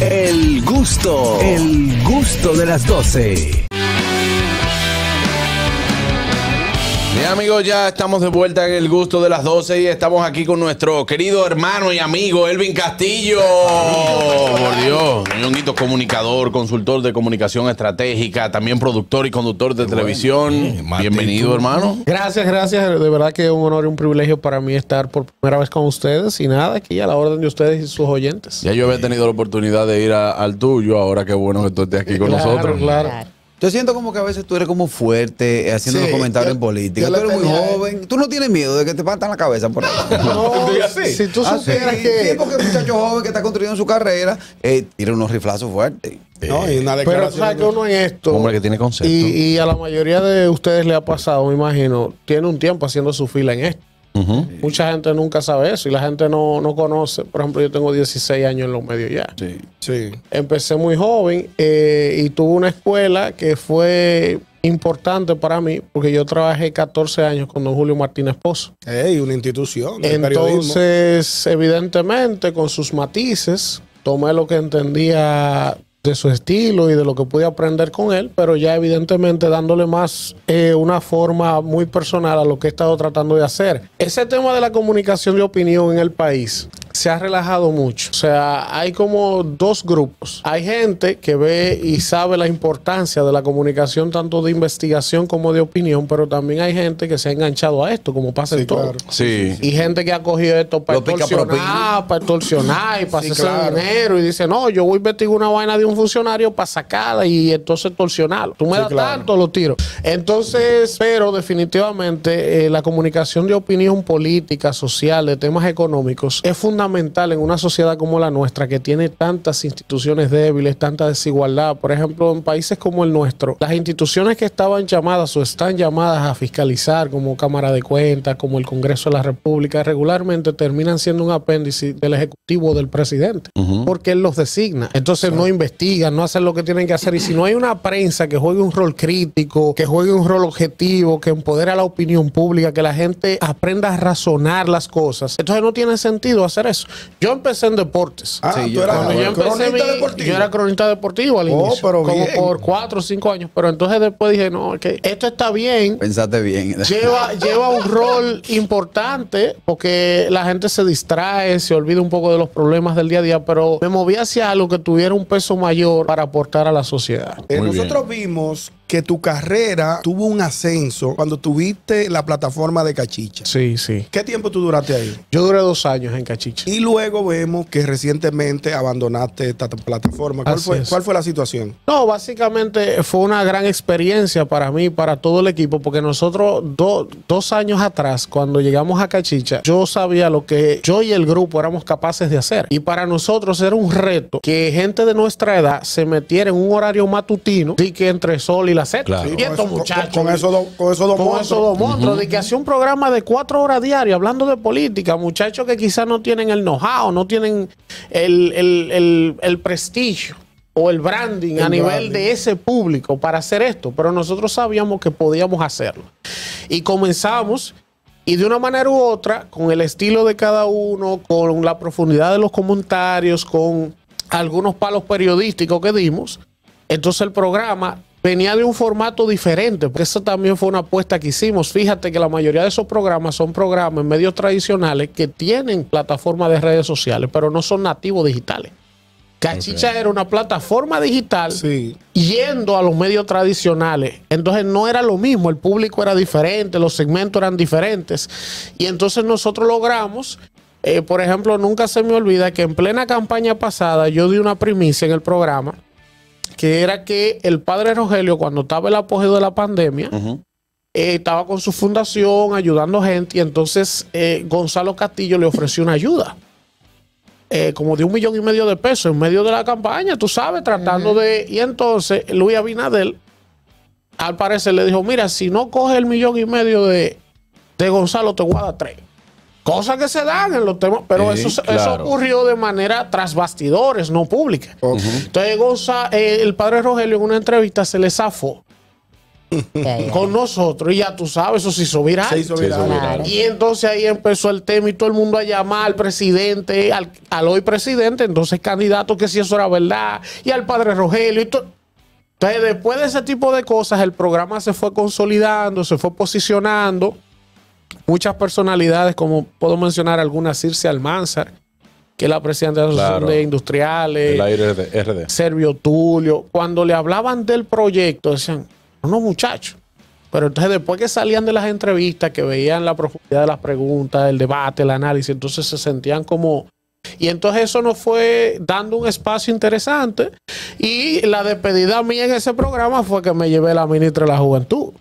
El gusto de las 12. Bien, amigos, ya estamos de vuelta en El Gusto de las 12 y estamos aquí con nuestro querido hermano y amigo Elvin Castillo. Por Dios, Ñonguito, comunicador, consultor de comunicación estratégica, también productor y conductor de televisión. Bueno. Bienvenido, hermano. Gracias. De verdad que es un honor y un privilegio para mí estar por primera vez con ustedes y nada, aquí a la orden de ustedes y sus oyentes. Ya yo había tenido la oportunidad de ir al tuyo, ahora qué bueno que tú estés aquí con nosotros. Claro. Yo siento como que a veces tú eres como fuerte haciendo los comentarios en política. Tú eres muy joven. ¿Tú no tienes miedo de que te partan la cabeza por ahí? No, si tú supieras que... Sí, porque el muchacho joven que está construyendo su carrera tira unos riflazos fuertes. No, y una pero sabes que uno en esto... Hombre que tiene concepto. Y a la mayoría de ustedes le ha pasado, me imagino, tiene un tiempo haciendo su fila en esto. Mucha gente nunca sabe eso y la gente no conoce. Por ejemplo, yo tengo 16 años en los medios ya. Sí. Empecé muy joven y tuve una escuela que fue importante para mí porque yo trabajé 14 años con don Julio Martínez Pozo. Una institución del entonces, periodismo. Evidentemente, con sus matices, tomé lo que entendía de su estilo y de lo que pude aprender con él, pero ya evidentemente dándole más una forma muy personal a lo que he estado tratando de hacer. Ese tema de la comunicación de opinión en el país se ha relajado mucho. O sea, hay como dos grupos. Hay gente que ve y sabe la importancia de la comunicación tanto de investigación como de opinión, pero también hay gente que se ha enganchado a esto, como pasa en todo. Claro. Y gente que ha cogido esto para extorsionar y para hacer dinero y dice, no, yo voy a investigar una vaina de un funcionario para sacarla y entonces extorsionarlo. Tú me das tanto, lo tiro. Entonces, pero definitivamente la comunicación de opinión política, social, de temas económicos, es fundamental en una sociedad como la nuestra, que tiene tantas instituciones débiles, tanta desigualdad. Por ejemplo, en países como el nuestro, las instituciones que estaban llamadas o están llamadas a fiscalizar, como Cámara de Cuentas, como el Congreso de la República, regularmente terminan siendo un apéndice del Ejecutivo o del Presidente, porque él los designa. Entonces no investigan, no hacen lo que tienen que hacer. Y si no hay una prensa que juegue un rol crítico, que juegue un rol objetivo, que empodere a la opinión pública, que la gente aprenda a razonar las cosas, entonces no tiene sentido hacer eso. Yo empecé en deportes. Yo era cronista deportivo al inicio, como por 4 o 5 años, pero entonces después dije, no, okay, esto está bien. Pensaste bien. Lleva un rol importante porque la gente se distrae, se olvida un poco de los problemas del día a día, pero me moví hacia algo que tuviera un peso mayor para aportar a la sociedad. Nosotros vimos que tu carrera tuvo un ascenso cuando tuviste la plataforma de Cachicha. Sí. ¿Qué tiempo tú duraste ahí? Yo duré 2 años en Cachicha. Y luego vemos que recientemente abandonaste esta plataforma. ¿Cuál fue la situación? No, básicamente fue una gran experiencia para mí, para todo el equipo, porque nosotros dos años atrás, cuando llegamos a Cachicha, yo sabía lo que yo y el grupo éramos capaces de hacer. Y para nosotros era un reto que gente de nuestra edad se metiera en un horario matutino y que entre sol y la Z. Claro. Y estos muchachos con esos dos monstruos de que hacía un programa de 4 horas diarias hablando de política, muchachos que quizás no tienen el know-how, no tienen el prestigio o el branding a nivel de ese público para hacer esto, pero nosotros sabíamos que podíamos hacerlo y comenzamos. Y de una manera u otra, con el estilo de cada uno, con la profundidad de los comentarios, con algunos palos periodísticos que dimos, entonces el programa venía de un formato diferente, porque eso también fue una apuesta que hicimos. Fíjate que la mayoría de esos programas son programas en medios tradicionales que tienen plataformas de redes sociales, pero no son nativos digitales. Cachicha era una plataforma digital yendo a los medios tradicionales. Entonces no era lo mismo, el público era diferente, los segmentos eran diferentes. Y entonces nosotros logramos... por ejemplo, nunca se me olvida que en plena campaña pasada yo di una primicia en el programa, que era que el padre Rogelio, cuando estaba el apogeo de la pandemia, estaba con su fundación ayudando gente, y entonces Gonzalo Castillo le ofreció una ayuda como de 1,5 millones de pesos en medio de la campaña, tú sabes, tratando de... Y entonces Luis Abinader, al parecer, le dijo, mira, si no coges el 1,5 millones de Gonzalo, te voy a dar 3. Cosas que se dan en los temas, pero eso ocurrió de manera tras bastidores, no pública. Entonces, el padre Rogelio en una entrevista se le zafó con nosotros. Y ya tú sabes, eso se hizo viral. Se hizo viral. Se hizo viral. Claro. Y entonces ahí empezó el tema y todo el mundo a llamar al presidente, al hoy presidente, entonces candidato, que si eso era verdad, y al padre Rogelio y todo. Entonces, después de ese tipo de cosas, el programa se fue consolidando, se fue posicionando. Muchas personalidades, como puedo mencionar algunas, Circe Almanzar, que es la presidenta de la Asociación de Industriales, la IRD. Servio Tulio. Cuando le hablaban del proyecto, decían, no, muchachos. Pero entonces, después que salían de las entrevistas, que veían la profundidad de las preguntas, el debate, el análisis, entonces se sentían como... Y entonces eso nos fue dando un espacio interesante. Y la despedida mía en ese programa fue que me llevé la ministra de la Juventud.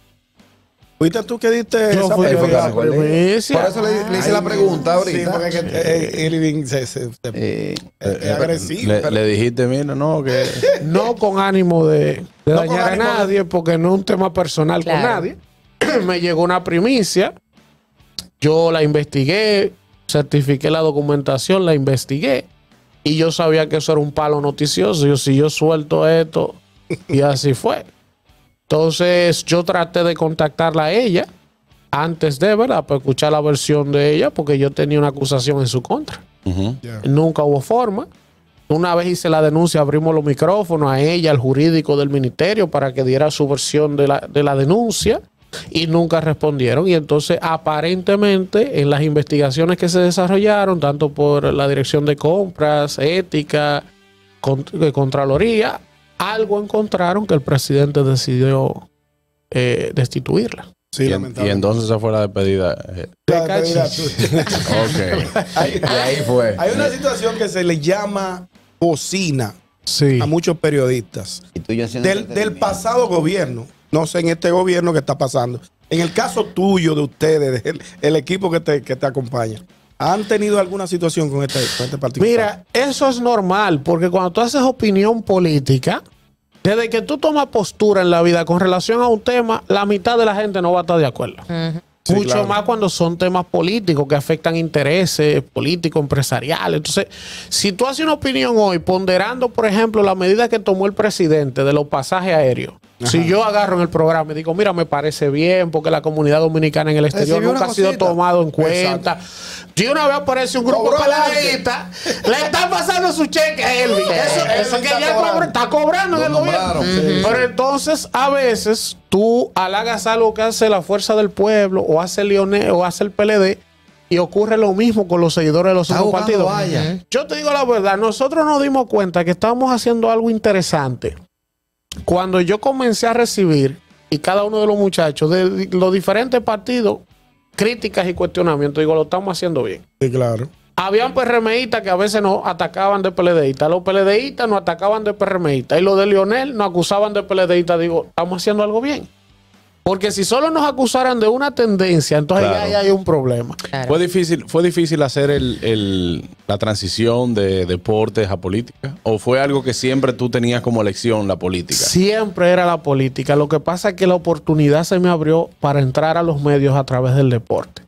¿Fuiste tú que diste esa primicia? Por eso le hice la pregunta ahorita. Sí, porque Elvin es agresivo. Le dijiste, mira, no, que... No con ánimo de dañar a nadie, porque no es un tema personal con nadie. Me llegó una primicia. Yo la investigué. Certifiqué la documentación, la investigué y yo sabía que eso era un palo noticioso. Yo, si yo suelto esto, y así fue. Entonces yo traté de contactarla a ella antes de, ¿verdad?, para escuchar la versión de ella, porque yo tenía una acusación en su contra. Nunca hubo forma. Una vez hice la denuncia, abrimos los micrófonos a ella, al jurídico del ministerio, para que diera su versión de la denuncia. Y nunca respondieron. Y entonces, aparentemente, en las investigaciones que se desarrollaron, tanto por la Dirección de Compras, Ética, Contraloría, algo encontraron que el presidente decidió destituirla. Sí, y entonces esa fue la despedida. Ahí fue. Hay una situación que se le llama cocina a muchos periodistas del pasado gobierno. No sé en este gobierno qué está pasando. En el caso tuyo, de ustedes, el equipo que te acompaña, ¿han tenido alguna situación con este partido? Mira, eso es normal, porque cuando tú haces opinión política, desde que tú tomas postura en la vida con relación a un tema, la mitad de la gente no va a estar de acuerdo. Sí, mucho más cuando son temas políticos que afectan intereses políticos, empresariales. Entonces, si tú haces una opinión hoy, ponderando, por ejemplo, la medida que tomó el presidente de los pasajes aéreos, si yo agarro en el programa y digo, mira, me parece bien porque la comunidad dominicana en el exterior nunca ha sido tomado en cuenta. Si una vez aparece un grupo peladita, le están pasando su cheque a Elvin. Eso que ya está cobrando en el gobierno. Pero entonces, a veces, tú halagas algo que hace la Fuerza del Pueblo o hace Leonel o hace el PLD, y ocurre lo mismo con los seguidores de los otros partidos. Yo te digo la verdad, nosotros nos dimos cuenta que estábamos haciendo algo interesante cuando yo comencé a recibir, y cada uno de los muchachos de los diferentes partidos, críticas y cuestionamientos. Digo, lo estamos haciendo bien. Sí, claro. Habían PRMistas que a veces nos atacaban de PLDistas. Los PLDistas nos atacaban de PRMistas. Y los de Leonel nos acusaban de PLDistas. Digo, estamos haciendo algo bien. Porque si solo nos acusaran de una tendencia, entonces ya hay un problema. ¿Fue difícil hacer la transición de deportes a política? ¿O fue algo que siempre tú tenías como elección, la política? Siempre era la política. Lo que pasa es que la oportunidad se me abrió para entrar a los medios a través del deporte.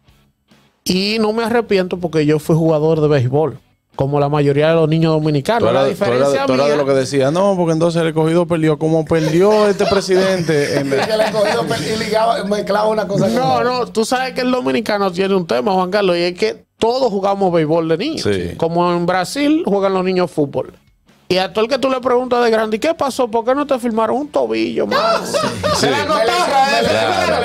Y no me arrepiento, porque yo fui jugador de béisbol, como la mayoría de los niños dominicanos. La diferencia mía de lo que decía, no, porque entonces el escogido perdió, como perdió este presidente. El escogido perdió y ligaba, mezclaba una cosa. No, tú sabes que el dominicano tiene un tema, Juan Carlos, y es que todos jugamos béisbol de niños. Como en Brasil juegan los niños fútbol. Y a todo el que tú le preguntas de grande, ¿y qué pasó? ¿Por qué no te firmaron un tobillo, mano? Se la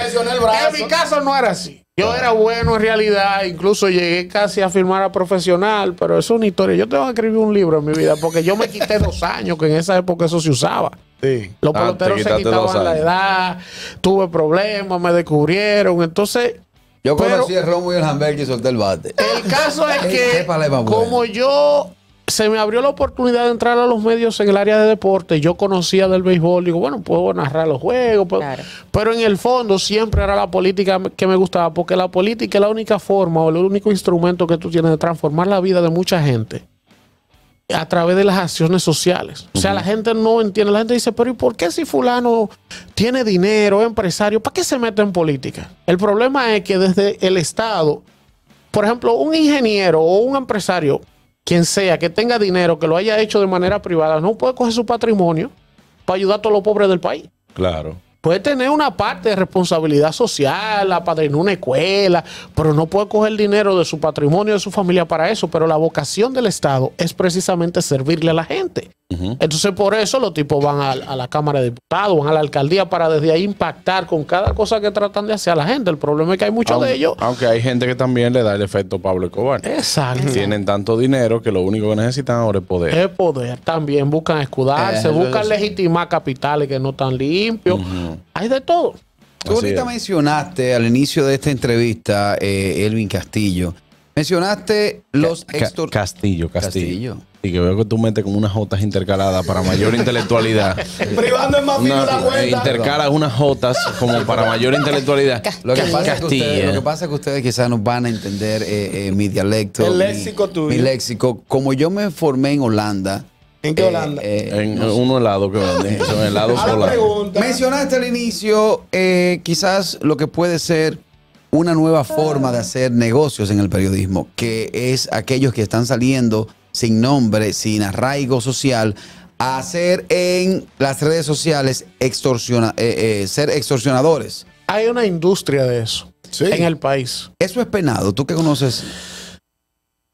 lesionó el brazo. En mi caso no era así. Yo era bueno en realidad, incluso llegué casi a firmar a profesional, pero eso es una historia. Yo tengo que escribir un libro en mi vida, porque yo me quité 2 años, que en esa época eso se usaba. Los peloteros se quitaban la edad, tuve problemas, me descubrieron, entonces... Yo conocí el romo y el hamburger y solté el bate. El caso es que, como yo... se me abrió la oportunidad de entrar a los medios en el área de deporte. Yo conocía del béisbol. Digo, bueno, puedo narrar los juegos. Pero en el fondo siempre era la política que me gustaba. Porque la política es la única forma o el único instrumento que tú tienes de transformar la vida de mucha gente a través de las acciones sociales. O sea, la gente no entiende. La gente dice, pero ¿y por qué si fulano tiene dinero, es empresario, para qué se mete en política? El problema es que desde el Estado, por ejemplo, un ingeniero o un empresario, quien sea, que tenga dinero, que lo haya hecho de manera privada, no puede coger su patrimonio para ayudar a todos los pobres del país. Puede tener una parte de responsabilidad social, apadrinar una escuela, pero no puede coger dinero de su patrimonio, de su familia para eso. Pero la vocación del Estado es precisamente servirle a la gente. Entonces, por eso los tipos van a la Cámara de Diputados, van a la alcaldía para desde ahí impactar con cada cosa que tratan de hacer a la gente. El problema es que hay muchos de ellos. Aunque hay gente que también le da el efecto Pablo Escobar. Exacto. Tienen tanto dinero que lo único que necesitan ahora es poder. Es poder. También buscan escudarse, buscan legitimar capitales que no están limpios. Hay de todo. Tú ahorita mencionaste al inicio de esta entrevista, Elvin Castillo. Mencionaste los Castillo. Y que veo que tú metes como unas jotas intercaladas para mayor intelectualidad. Privando en más una, intercalas unas jotas como para mayor intelectualidad. Lo que pasa es que ustedes quizás no van a entender mi dialecto. El léxico tuyo. Mi léxico. Como yo me formé en Holanda. ¿En qué Holanda? En un helado que venden. Son helados holandeses. Mencionaste al inicio quizás lo que puede ser una nueva forma de hacer negocios en el periodismo, que es aquellos que están saliendo sin nombre, sin arraigo social, a hacer en las redes sociales ser extorsionadores. Hay una industria de eso en el país. Eso es penado. ¿Tú qué conoces?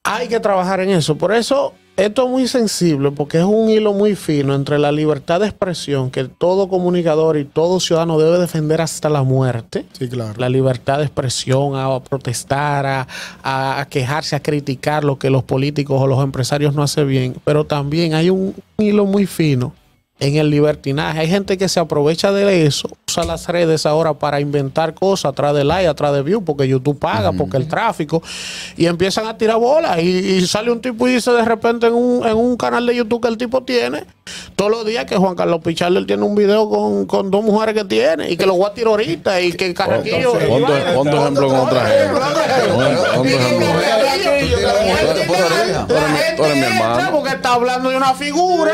Hay que trabajar en eso. Por eso esto es muy sensible, porque es un hilo muy fino entre la libertad de expresión que todo comunicador y todo ciudadano debe defender hasta la muerte. Sí, claro. La libertad de expresión, a protestar, a quejarse, a criticar lo que los políticos o los empresarios no hacen bien. Pero también hay un hilo muy fino en el libertinaje. Hay gente que se aprovecha de eso, usa las redes ahora para inventar cosas atrás de like, atrás de view, porque YouTube paga, porque el tráfico, y empiezan a tirar bolas. Y sale un tipo y dice de repente en un canal de YouTube que el tipo tiene, todos los días, que Juan Carlos Pichardo tiene un video con dos mujeres que tiene, y que lo voy a tirar ahorita, y que el Carraquillo... ¿Cuánto ejemplo con otra gente? Porque está hablando de una figura,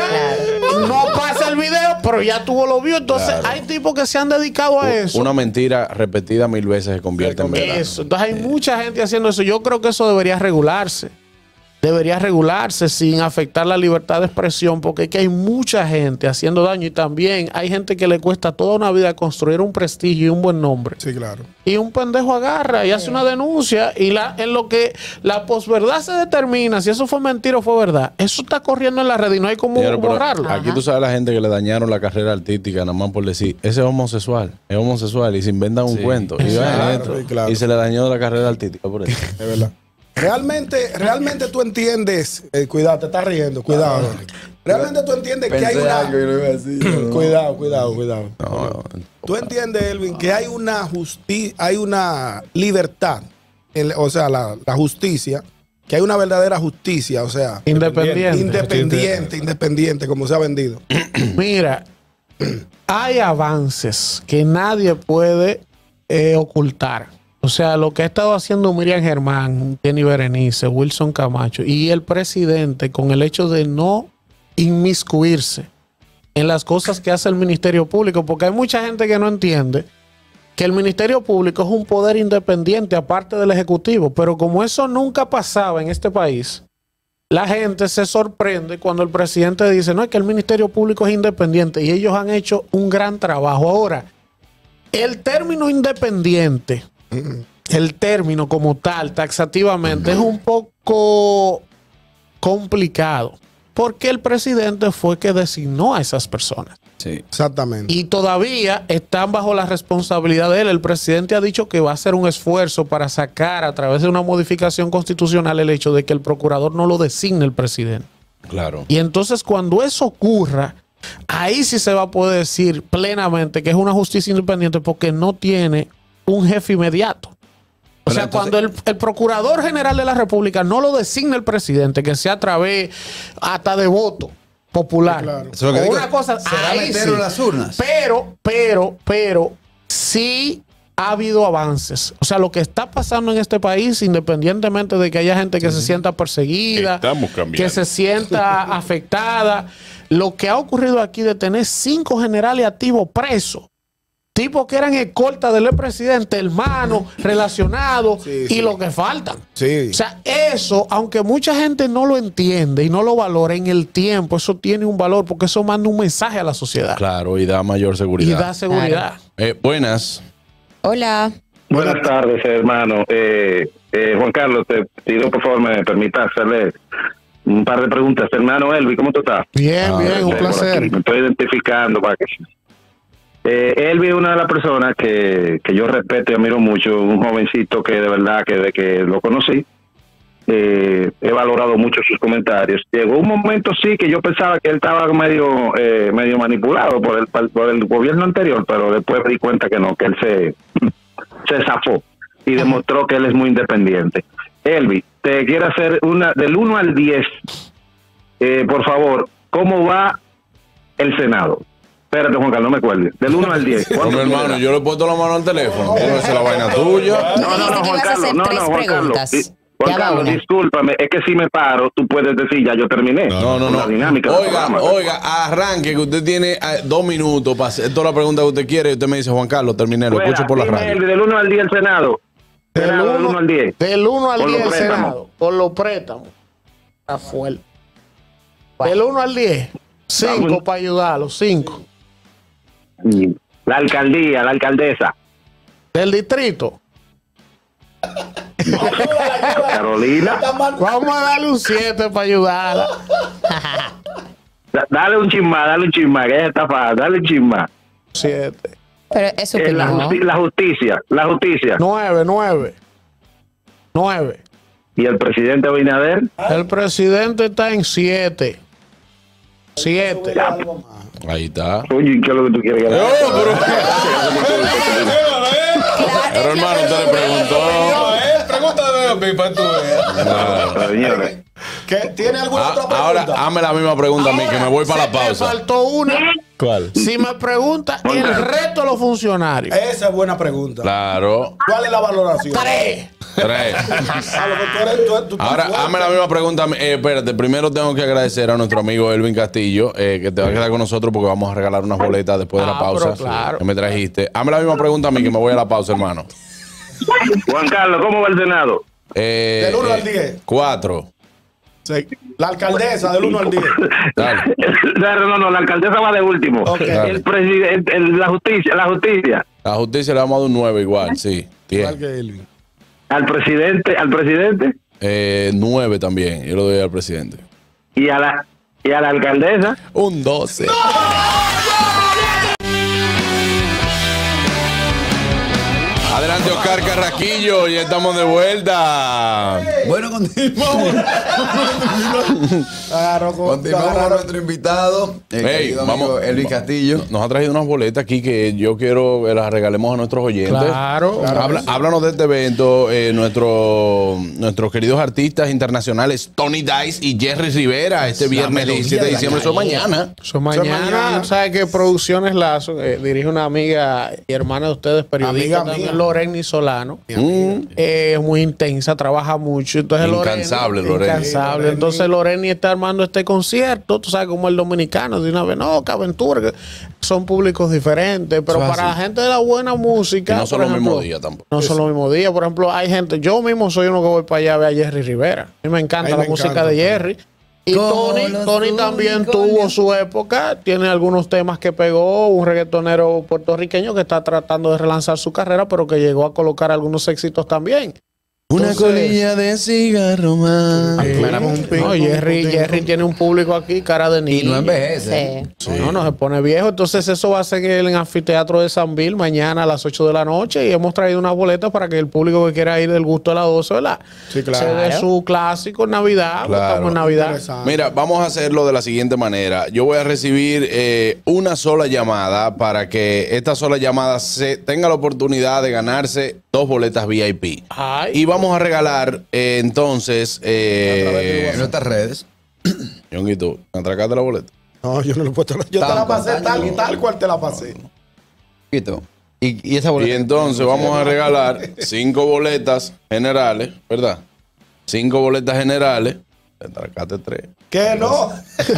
no pasa el video, pero ya tuvo lo vio. Entonces hay tipos que se han dedicado a eso. Una mentira repetida 1000 veces se convierte en verdad. Entonces hay mucha gente haciendo eso. Yo creo que eso debería regularse. Debería regularse sin afectar la libertad de expresión, porque es que hay mucha gente haciendo daño, y también hay gente que le cuesta toda una vida construir un prestigio y un buen nombre. Sí, claro. Y un pendejo agarra y hace una denuncia, y en lo que la posverdad se determina, si eso fue mentira o fue verdad, eso está corriendo en la red y no hay cómo borrarlo. Aquí tú sabes la gente que le dañaron la carrera artística nada más por decir, ese es homosexual, y se inventan un cuento. Y, y se le dañó la carrera artística por eso. Es verdad. Realmente tú entiendes, cuidado, te estás riendo, cuidado. Realmente tú entiendes que hay una... Cuidado. Tú entiendes, Elvin, que hay una justicia, hay una libertad, o sea, la justicia, que hay una verdadera justicia, o sea... Independiente, como se ha vendido. Mira, hay avances que nadie puede ocultar. O sea, lo que ha estado haciendo Miriam Germán, Kenny Berenice, Wilson Camacho y el presidente con el hecho de no inmiscuirse en las cosas que hace el Ministerio Público, porque hay mucha gente que no entiende que el Ministerio Público es un poder independiente aparte del Ejecutivo, pero como eso nunca pasaba en este país, la gente se sorprende cuando el presidente dice, no, es que el Ministerio Público es independiente, y ellos han hecho un gran trabajo. Ahora, el término independiente... El término como tal, taxativamente, es un poco complicado, porque el presidente fue que designó a esas personas. Sí, exactamente. Y todavía están bajo la responsabilidad de él. El presidente ha dicho que va a hacer un esfuerzo para sacar a través de una modificación constitucional el hecho de que el procurador no lo designe el presidente. Claro. Y entonces cuando eso ocurra, ahí sí se va a poder decir plenamente que es una justicia independiente, porque no tiene... un jefe inmediato. O sea, entonces, cuando el Procurador General de la República no lo designa el presidente, que sea a través hasta de voto popular. Claro. O una cosa, ahí sí. Las urnas. Pero, sí ha habido avances. O sea, lo que está pasando en este país, independientemente de que haya gente que se sienta perseguida, que se sienta afectada, lo que ha ocurrido aquí de tener 5 generales activos presos, tipos que eran escoltas del presidente, hermanos, relacionados, y lo que faltan. O sea, eso, aunque mucha gente no lo entiende y no lo valora en el tiempo, eso tiene un valor porque eso manda un mensaje a la sociedad. Claro, y da mayor seguridad. Y da seguridad. Buenas. Hola. Buenas tardes, hermano. Juan Carlos, te pido por favor me permitas hacerle un par de preguntas. Hermano Elvin, ¿cómo tú estás? Bien, bien, un placer. Me estoy identificando para que... Elvin es una de las personas que yo respeto y admiro mucho, un jovencito que de verdad que desde que lo conocí he valorado mucho sus comentarios. Llegó un momento que yo pensaba que él estaba medio manipulado por el gobierno anterior, pero después me di cuenta que no, que él se zafó y demostró que él es muy independiente. Elvin, te quiero hacer una del 1 al 10, por favor, ¿cómo va el Senado? Espérate, Juan Carlos, no me cuelgues. Del 1 al 10. No, hermano, yo le he puesto la mano al teléfono. Esa es la vaina tuya. No, Juan Carlos. No, Juan Carlos. Juan Carlos, discúlpame. Es que si me paro, tú puedes decir, ya yo terminé. No. La dinámica. Oiga, arranque, que usted tiene 2 minutos para hacer toda la pregunta que usted quiere. Y usted me dice, Juan Carlos, terminé. Lo escucho por la radio. Del 1 al 10 el Senado. Del 1 al 10. Del 1 al 10 el Senado. Por los préstamos. Está fuerte. Del 1 al 10. 5 para ayudarlo. 5. La alcaldía, la alcaldesa. ¿Del distrito? Carolina. Vamos a darle un 7 para ayudarla. Dale un chismá, que ella está para. Dale un chismá. 7. Pero eso que la justicia. 9. ¿Y el presidente Abinader? El presidente está en 7. 7. Ahí está. Oye, ¿qué es lo que tú quieres ganar? Pero hermano, usted le preguntó. Pregúntale a mí para tú. ¿Tiene alguna otra pregunta? Ahora, hazme la misma pregunta a mí, que me voy para la pausa. Me faltó una. ¿Cuál? Si me pregunta el resto de los funcionarios. Esa es buena pregunta. Claro. ¿Cuál es la valoración? 3. Ahora, hazme la misma pregunta. Espérate, primero tengo que agradecer a nuestro amigo Elvin Castillo, que te va a quedar con nosotros porque vamos a regalar unas boletas después de la pausa. Claro. Que me trajiste. Hazme la misma pregunta a mí, que me voy a la pausa, hermano. Juan Carlos, ¿cómo va el Senado? Del 1 al 10. 4. La alcaldesa del 1 al 10. No, la alcaldesa va de último. Okay. La justicia. La justicia le vamos a dar un 9 igual, sí. 10. ¿Al presidente? 9 también, yo lo doy al presidente. ¿Y a la alcaldesa? Un 12. Adelante, Oscar Carraquillo, ya estamos de vuelta. Bueno, continuamos con nuestro invitado, Elvin Castillo. Nos ha traído unas boletas aquí que yo quiero que las regalemos a nuestros oyentes. Claro. Háblanos de este evento, nuestros queridos artistas internacionales, Tony Dize y Jerry Rivera, este viernes 17 de diciembre. Eso es mañana. Eso es mañana. ¿Sabes qué? Producciones Lazo, dirige una amiga y hermana de ustedes, periodista también, Lorenny Solano. Es muy intensa, trabaja mucho. Entonces Incansable Lorenny. Entonces Lorenny está armando este concierto, tú sabes como el dominicano, de una vez, no, qué aventura, son públicos diferentes, pero para la gente de la buena música... Y no son los mismos días tampoco. No son los mismos días, por ejemplo, hay gente, yo mismo soy uno que voy para allá a ver a Jerry Rivera. A mí me encanta la música de Jerry. Y Tony también tuvo su época, tiene algunos temas que pegó, un reggaetonero puertorriqueño que está tratando de relanzar su carrera, pero que llegó a colocar algunos éxitos también. Entonces, una colilla de cigarro más. Jerry tiene un público aquí, cara de niño. Y no envejece. No se pone viejo. Entonces eso va a ser en el anfiteatro de Sanville mañana a las 8 de la noche. Y hemos traído unas boletas para que el público que quiera ir del gusto de las 12, ¿verdad? Sí, claro. Se dé su clásico en Navidad. Claro. Estamos en Navidad. Mira, vamos a hacerlo de la siguiente manera. Yo voy a recibir una sola llamada para que esta sola llamada tenga la oportunidad de ganarse 2 boletas VIP. Ay. Y vamos a regalar entonces en nuestras redes. Ñonguito, ¿atracaste la boleta? No, yo no lo he puesto. Yo te la pasé tal y tal cual te la pasé. Y esa boleta. Y entonces vamos a regalar 5 boletas generales, ¿verdad? 5 boletas generales Te atracaste 3. ¿Qué no? 5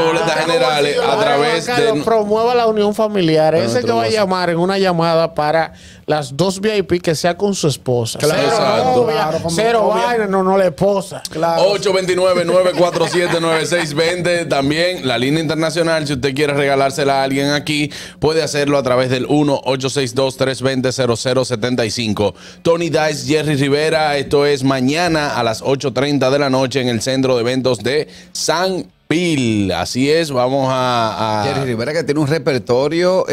boletas generales a través de... Promueva la unión familiar. Ese que va a llamar en una llamada para las 2 VIP que sea con su esposa. Claro, exacto. Cero vaina, no la esposa. 829-947-9620. También la línea internacional, si usted quiere regalársela a alguien aquí, puede hacerlo a través del 1-862-320-0075. Tony Dize, Jerry Rivera. Esto es mañana a las 8:30 de la noche en el Centro de Eventos de San Pil. Así es, vamos a... Jerry Rivera, que tiene un repertorio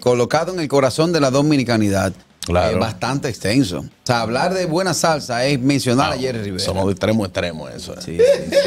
colocado en el corazón de la dominicanidad. Claro. Bastante extenso. O sea, hablar de buena salsa es mencionar a Jerry Rivera. Somos de extremo a extremo, eso. Sí.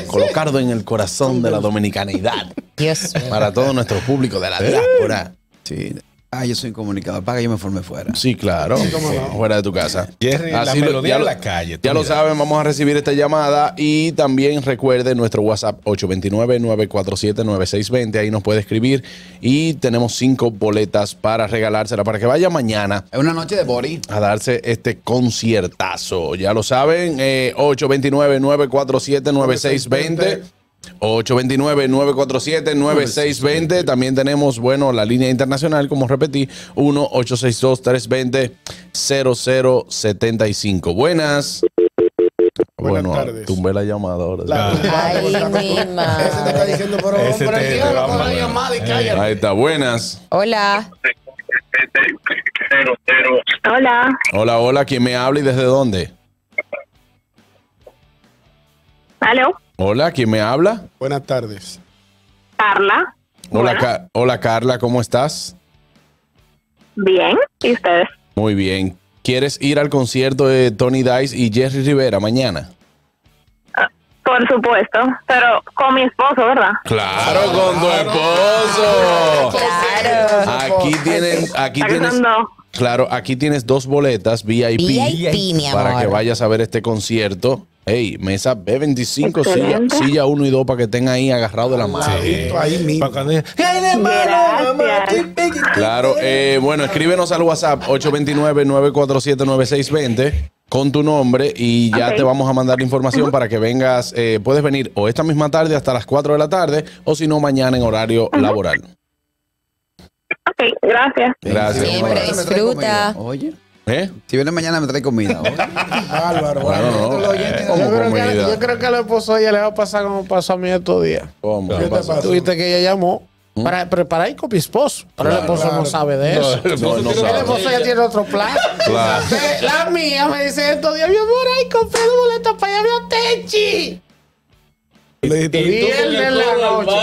Colocarlo en el corazón de la dominicanidad. Yes, para todo nuestro público de la diáspora. Sí. Ah, yo soy incomunicado. Para que yo me formé fuera. Sí, claro. Sí, fuera de tu casa. Jerry, así la melodía en la calle. Ya lo saben, vamos a recibir esta llamada. Y también recuerden nuestro WhatsApp 829-947-9620. Ahí nos puede escribir. Y tenemos 5 boletas para regalársela, para que vaya mañana. Es una noche de bori. A darse este conciertazo. Ya lo saben, 829-947-9620. 829-947-9620. También tenemos, bueno, la línea internacional, como repetí, 1-862-320-0075. Buenas. Buenas tardes. Tumbé la llamada ahora. Ahí está, buenas. Hola. Hola. Hola, hola, ¿quién me habla y desde dónde? ¿Aló? Hola, ¿quién me habla? Buenas tardes. Carla. Hola, hola Carla, ¿cómo estás? Bien, ¿y ustedes? Muy bien. ¿Quieres ir al concierto de Tony Dize y Jerry Rivera mañana? Por supuesto, pero con mi esposo, ¿verdad? Claro, con tu esposo. Claro. Aquí tienes... Claro, aquí tienes 2 boletas VIP mi amor, para que vayas a ver este concierto. Ey, mesa B25, silla 1 y 2 para que estén ahí agarrados de la mano. Sí. Ahí claro, bueno, escríbenos al WhatsApp 829-947-9620 con tu nombre y ya te vamos a mandar la información para que vengas. Puedes venir o esta misma tarde hasta las 4 de la tarde o si no mañana en horario laboral. Ok, gracias. Gracias. Siempre disfruta. Oye. Si viene mañana me trae comida. Álvaro, yo creo que a la esposa ya le va a pasar como pasó a mí estos días. Tuviste que ella llamó para preparar y con mi esposo. Pero el esposo no sabe de eso. El esposo ya tiene otro plan. La mía me dice estos días, mi amor, ahí compré 2 boletas para allá, veo Techi. Viernes en la noche.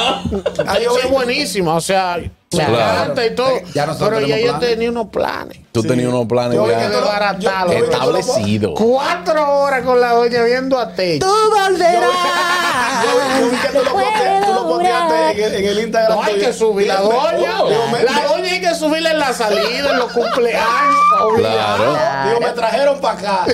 Ahí fue buenísima, o sea. Claro. Y todo. Ya pero ya yo tenía unos planes. Tú tenías unos planes establecidos. 4 horas con la doña viendo a Techi. Tú volverás. Tú lo ponías en el Instagram. No hay que subir. La doña. La doña hay que subirla en la salida, en los cumpleaños. Claro. Digo, me trajeron para acá.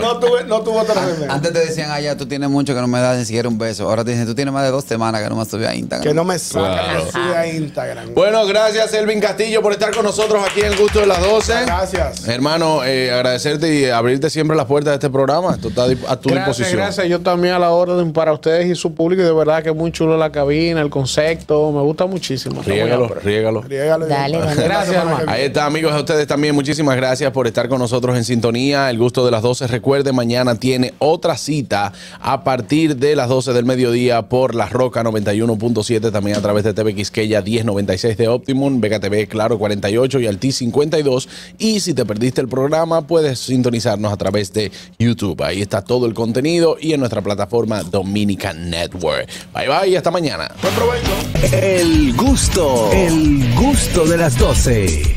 No tuve otra vez. Antes te decían allá, tú tienes mucho que no me das ni siquiera un beso. Ahora te dicen, tú tienes más de 2 semanas que no me subí a Instagram. Que no me sacas a Instagram. Bueno, gracias Elvin Castillo por estar con nosotros aquí en El Gusto de las 12. Gracias. Hermano, agradecerte y abrirte siempre las puertas de este programa. Esto está a tu disposición. Gracias. Yo también a la orden para ustedes y su público. De verdad que es muy chulo la cabina, el concepto. Me gusta muchísimo. Riégalo. Dale, gracias, hermano. Ahí está, amigos. A ustedes también muchísimas gracias por estar con nosotros en sintonía. El Gusto de las 12. Recuerde, mañana tiene otra cita a partir de las 12 del mediodía por La Roca 91.7, también a través de TV Quisqueya. 1096 de Optimum, Vega TV, Claro 48 y Altí 52. Y si te perdiste el programa, puedes sintonizarnos a través de YouTube. Ahí está todo el contenido y en nuestra plataforma Dominica Network. Bye bye y hasta mañana. Buen provecho. El gusto de las 12.